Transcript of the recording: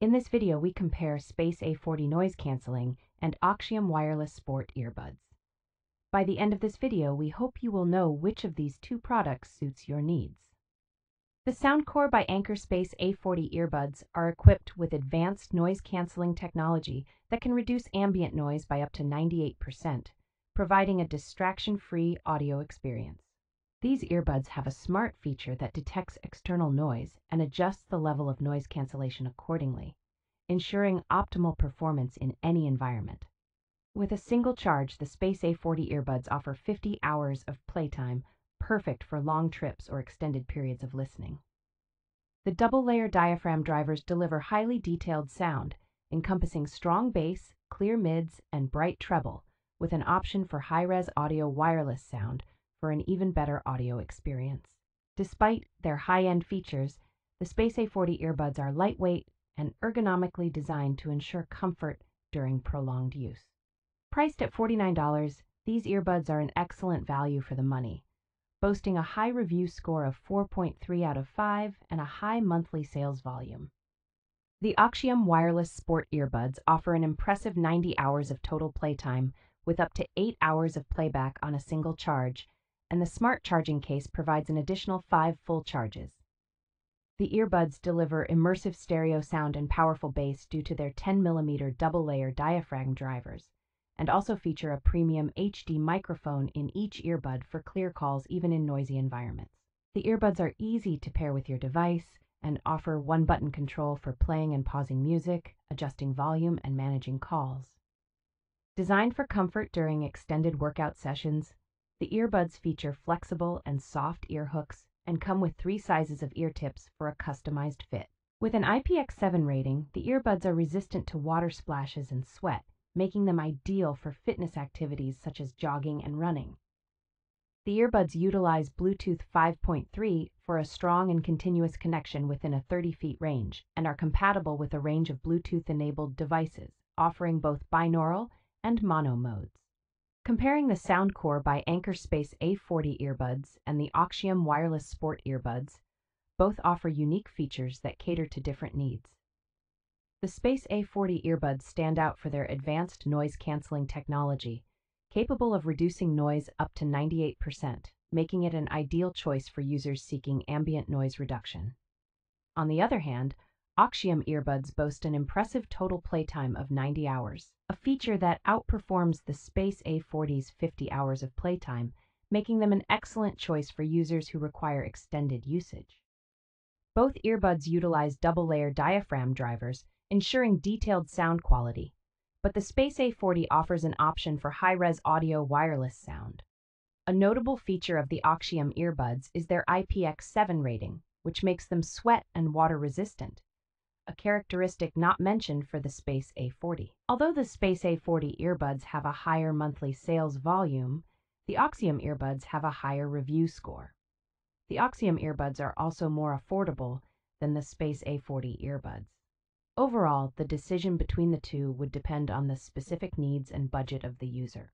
In this video, we compare Space A40 noise cancelling and Occiam wireless sport earbuds. By the end of this video, we hope you will know which of these two products suits your needs. The Soundcore by Anker Space A40 earbuds are equipped with advanced noise cancelling technology that can reduce ambient noise by up to 98%, providing a distraction-free audio experience. These earbuds have a smart feature that detects external noise and adjusts the level of noise cancellation accordingly, ensuring optimal performance in any environment. With a single charge, the Space A40 earbuds offer 50 hours of playtime, perfect for long trips or extended periods of listening. The double-layer diaphragm drivers deliver highly detailed sound, encompassing strong bass, clear mids, and bright treble, with an option for Hi-Res Audio wireless sound, for an even better audio experience. Despite their high-end features, the Space A40 earbuds are lightweight and ergonomically designed to ensure comfort during prolonged use. Priced at $49, these earbuds are an excellent value for the money, boasting a high review score of 4.3 out of 5 and a high monthly sales volume. The Occiam wireless sport earbuds offer an impressive 90 hours of total playtime with up to 8 hours of playback on a single charge, and the smart charging case provides an additional 5 full charges. The earbuds deliver immersive stereo sound and powerful bass due to their 10mm double-layer diaphragm drivers, and also feature a premium HD microphone in each earbud for clear calls even in noisy environments. The earbuds are easy to pair with your device and offer one-button control for playing and pausing music, adjusting volume, and managing calls. Designed for comfort during extended workout sessions, the earbuds feature flexible and soft ear hooks and come with 3 sizes of ear tips for a customized fit. With an IPX7 rating, the earbuds are resistant to water splashes and sweat, making them ideal for fitness activities such as jogging and running. The earbuds utilize Bluetooth 5.3 for a strong and continuous connection within a 30-foot range and are compatible with a range of Bluetooth-enabled devices, offering both binaural and mono modes. Comparing the Soundcore by Anker Space A40 earbuds and the Occiam wireless sport earbuds, both offer unique features that cater to different needs. The Space A40 earbuds stand out for their advanced noise-canceling technology, capable of reducing noise up to 98%, making it an ideal choice for users seeking ambient noise reduction. On the other hand, Occiam earbuds boast an impressive total playtime of 90 hours, a feature that outperforms the Space A40's 50 hours of playtime, making them an excellent choice for users who require extended usage. Both earbuds utilize double-layer diaphragm drivers, ensuring detailed sound quality, but the Space A40 offers an option for high-res audio wireless sound. A notable feature of the Occiam earbuds is their IPX7 rating, which makes them sweat and water-resistant, a characteristic not mentioned for the Space A40. Although the Space A40 earbuds have a higher monthly sales volume, the Occiam earbuds have a higher review score. The Occiam earbuds are also more affordable than the Space A40 earbuds. Overall, the decision between the two would depend on the specific needs and budget of the user.